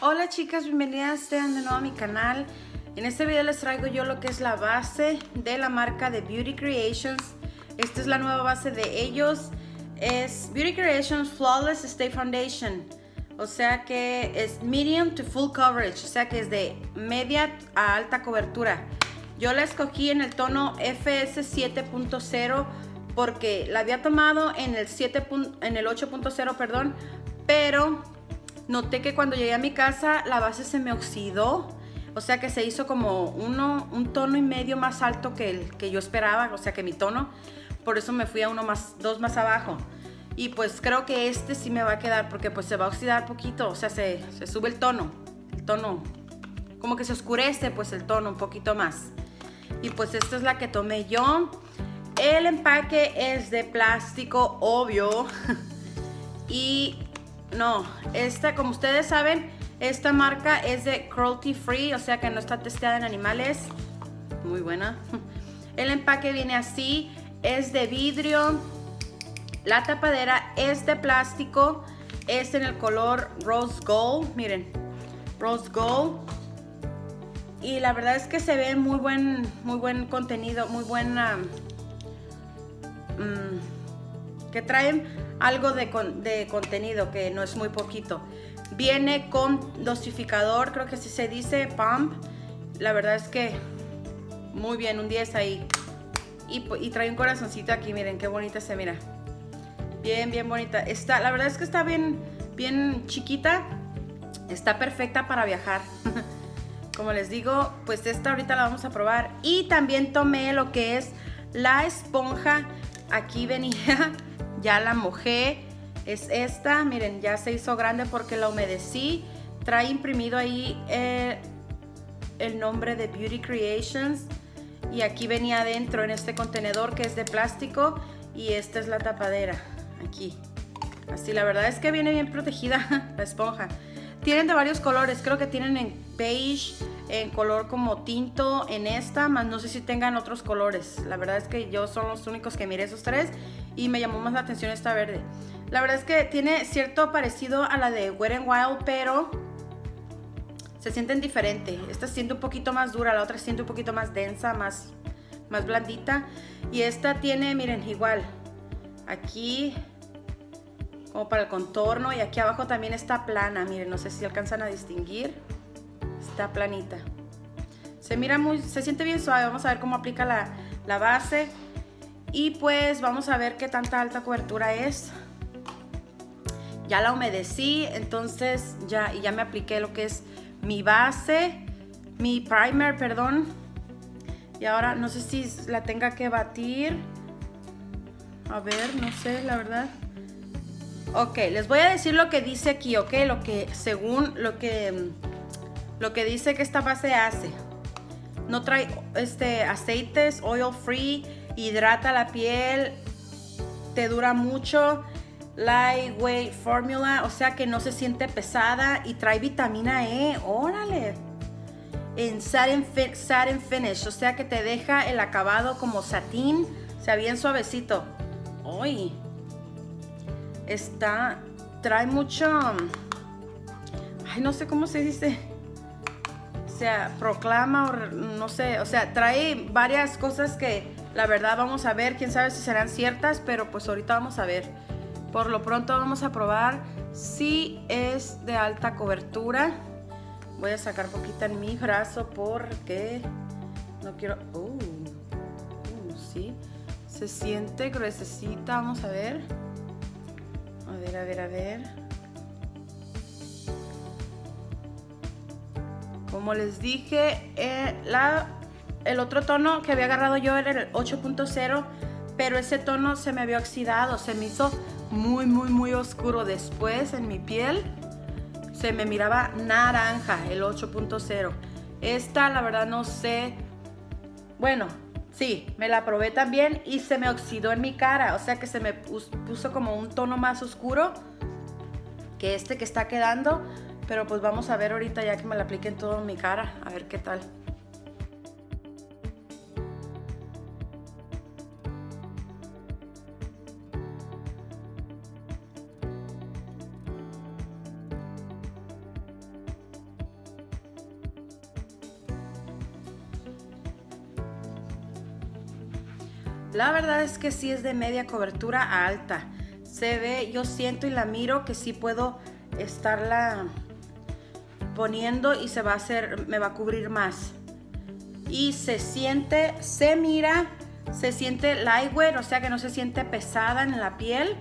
Hola chicas, bienvenidas sean de nuevo a mi canal. En este video les traigo yo lo que es la base de la marca de Beauty Creations. Esta es la nueva base de ellos, es Beauty Creations Flawless Stay Foundation. O sea que es medium to full coverage, o sea que es de media a alta cobertura. Yo la escogí en el tono FS 7.0 porque la había tomado en el 8.0, perdón, pero noté que cuando llegué a mi casa la base se me oxidó, o sea que se hizo como un tono y medio más alto que el que yo esperaba, o sea que mi tono, por eso me fui a dos más abajo. Y pues creo que este sí me va a quedar porque pues se va a oxidar poquito, o sea se sube el tono, como que se oscurece pues el tono un poquito más. Y pues esta es la que tomé yo, el empaque es de plástico, obvio, y no, esta, como ustedes saben, esta marca es de cruelty free, o sea que no está testeada en animales. Muy buena. El empaque viene así, es de vidrio. La tapadera es de plástico, es en el color Rose Gold, miren, Rose Gold. Y la verdad es que se ve muy buen contenido, muy buena, que traen algo de contenido, que no es muy poquito. Viene con dosificador, creo que así se dice, pump. La verdad es que muy bien, un 10 ahí. Y trae un corazoncito aquí, miren qué bonita se mira. Bien bonita. Está, la verdad es que está bien chiquita. Está perfecta para viajar. Como les digo, pues esta ahorita la vamos a probar. Y también tomé lo que es la esponja. Aquí venía. Ya la mojé, es esta, miren, ya se hizo grande porque la humedecí. Trae imprimido ahí el nombre de Beauty Creations. Y aquí venía adentro en este contenedor que es de plástico. Y esta es la tapadera, aquí. Así, la verdad es que viene bien protegida la esponja. Tienen de varios colores, creo que tienen en beige, en color como tinto, en esta, más no sé si tengan otros colores. La verdad es que yo son los únicos que miré esos tres y me llamó más la atención esta verde. La verdad es que tiene cierto parecido a la de Wet n Wild, pero se sienten diferente. Esta se siente un poquito más dura, la otra se siente un poquito más densa, más blandita. Y esta tiene, miren, igual, aquí como para el contorno, y aquí abajo también está plana, miren, no sé si alcanzan a distinguir, está planita, se mira se siente bien suave. Vamos a ver cómo aplica la base y pues vamos a ver qué tanta alta cobertura es. Ya la humedecí, entonces ya me apliqué lo que es mi primer, perdón, y ahora no sé si la tenga que batir, a ver, no sé, la verdad. Ok, les voy a decir lo que dice aquí, ok, según lo que dice que esta base hace. No trae aceites, oil free, hidrata la piel, te dura mucho, lightweight formula, o sea que no se siente pesada, y trae vitamina E, órale, en satin finish, o sea que te deja el acabado como satín, o sea bien suavecito. ¡Uy! Trae mucho, ay, no sé cómo se dice, o sea, proclama, o no sé, o sea, trae varias cosas que la verdad vamos a ver, quién sabe si serán ciertas, pero pues ahorita vamos a ver. Por lo pronto vamos a probar si es de alta cobertura. Voy a sacar poquita en mi brazo porque no quiero, sí, se siente gruesecita, vamos a ver. A ver. Como les dije, el otro tono que había agarrado yo era el 8.0, pero ese tono se me había oxidado, se me hizo muy oscuro. Después en mi piel se me miraba naranja el 8.0. Esta la verdad no sé, bueno, sí, me la probé también y se me oxidó en mi cara, o sea que se me puso como un tono más oscuro que este que está quedando, pero pues vamos a ver ahorita ya que me la aplique en toda mi cara, a ver qué tal. La verdad es que sí es de media cobertura a alta. Se ve, yo siento y la miro que sí puedo estarla poniendo y se va a hacer, me va a cubrir más. Y se siente, se mira, se siente lightweight, o sea que no se siente pesada en la piel.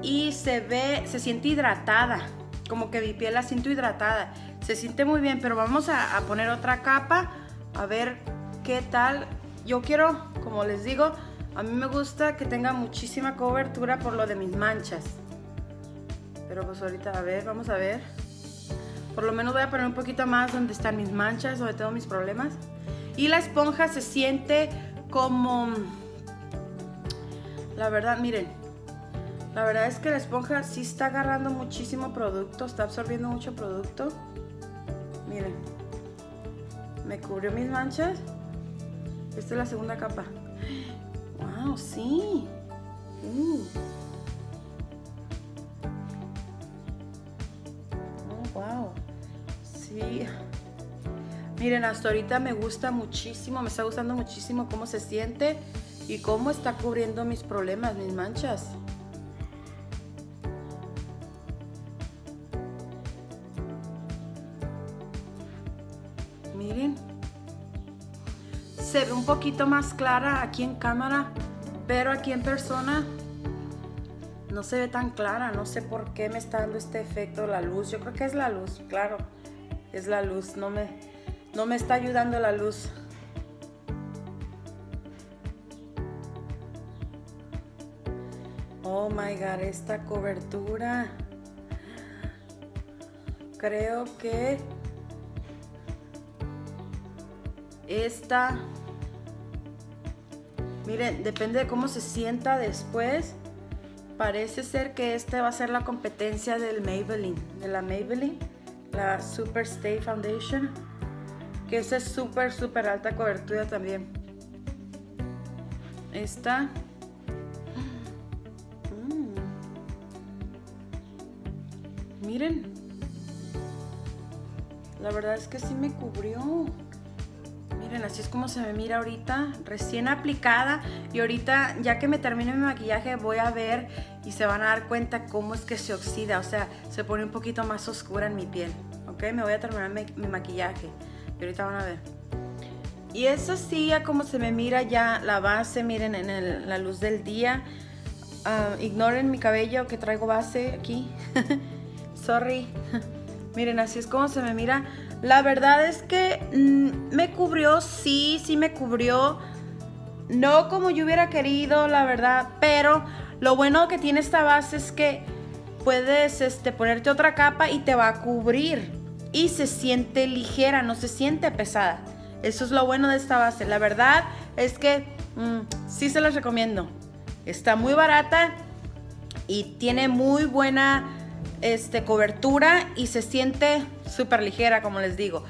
Y se ve, se siente hidratada, como que mi piel la siento hidratada. Se siente muy bien, pero vamos a poner otra capa a ver qué tal. Yo quiero, como les digo, a mí me gusta que tenga muchísima cobertura por lo de mis manchas. Pero pues ahorita, a ver, vamos a ver. Por lo menos voy a poner un poquito más donde están mis manchas, donde tengo mis problemas. Y la esponja se siente como... La verdad, miren. La verdad es que la esponja sí está agarrando muchísimo producto, está absorbiendo mucho producto. Miren. Me cubrió mis manchas. Esta es la segunda capa. ¡Wow! ¡Sí! ¡Oh, wow! Sí. Miren, hasta ahorita me gusta muchísimo, me está gustando muchísimo cómo se siente y cómo está cubriendo mis problemas, mis manchas. Miren. Se ve un poquito más clara aquí en cámara, pero aquí en persona no se ve tan clara. No sé por qué me está dando este efecto la luz. Yo creo que es la luz, claro. Es la luz, no me está ayudando la luz. Oh my God, esta cobertura. Creo que esta, miren, depende de cómo se sienta después. Parece ser que este va a ser la competencia del Maybelline, de la Maybelline, la Super Stay Foundation. Que esa es súper, súper alta cobertura también. Esta. Miren. La verdad es que sí me cubrió. Miren, así es como se me mira ahorita. Recién aplicada. Y ahorita, ya que me termine mi maquillaje, voy a ver y se van a dar cuenta cómo es que se oxida. O sea, se pone un poquito más oscura en mi piel. ¿Ok? Me voy a terminar mi maquillaje. Ahorita van a ver. Y eso sí, ya como se me mira ya la base, miren, en la luz del día. Ignoren mi cabello que traigo base aquí. Sorry. Miren, así es como se me mira. La verdad es que me cubrió, sí me cubrió. No como yo hubiera querido, la verdad. Pero lo bueno que tiene esta base es que puedes ponerte otra capa y te va a cubrir. Y se siente ligera, no se siente pesada. Eso es lo bueno de esta base. La verdad es que sí se las recomiendo. Está muy barata y tiene muy buena cobertura y se siente súper ligera, como les digo.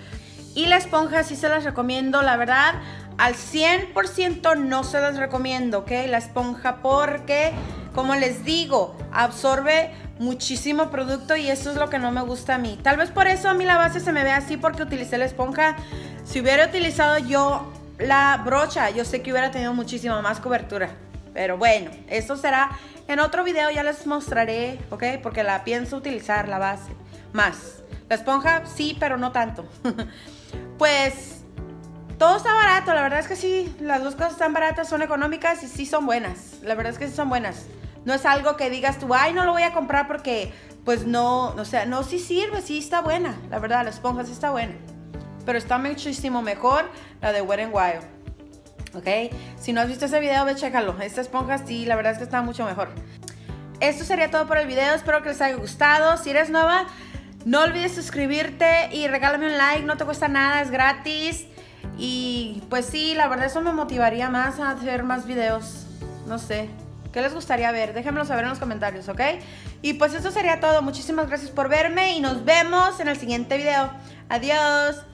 Y la esponja sí se las recomiendo, la verdad. Al 100% no se las recomiendo, ¿ok? La esponja porque, como les digo, absorbe muchísimo producto y eso es lo que no me gusta a mí. Tal vez por eso a mí la base se me ve así porque utilicé la esponja. Si hubiera utilizado yo la brocha, yo sé que hubiera tenido muchísima más cobertura. Pero bueno, eso será en otro video, ya les mostraré, ¿ok? Porque la pienso utilizar, la base, más. La esponja sí, pero no tanto. Pues... todo está barato, la verdad es que sí, las dos cosas están baratas, son económicas y sí son buenas. La verdad es que sí son buenas. No es algo que digas tú, ay, no lo voy a comprar porque, pues no, o sea, no, sí sirve, sí está buena. La verdad, la esponja sí está buena. Pero está muchísimo mejor la de Wet n Wild, ¿ok? Si no has visto ese video, ve, chécalo. Esta esponja sí, la verdad es que está mucho mejor. Esto sería todo por el video, espero que les haya gustado. Si eres nueva, no olvides suscribirte y regálame un like, no te cuesta nada, es gratis. Y pues sí, la verdad eso me motivaría más a hacer más videos. No sé, ¿qué les gustaría ver? Déjenmelo saber en los comentarios, ¿ok? Y pues eso sería todo, muchísimas gracias por verme y nos vemos en el siguiente video. Adiós.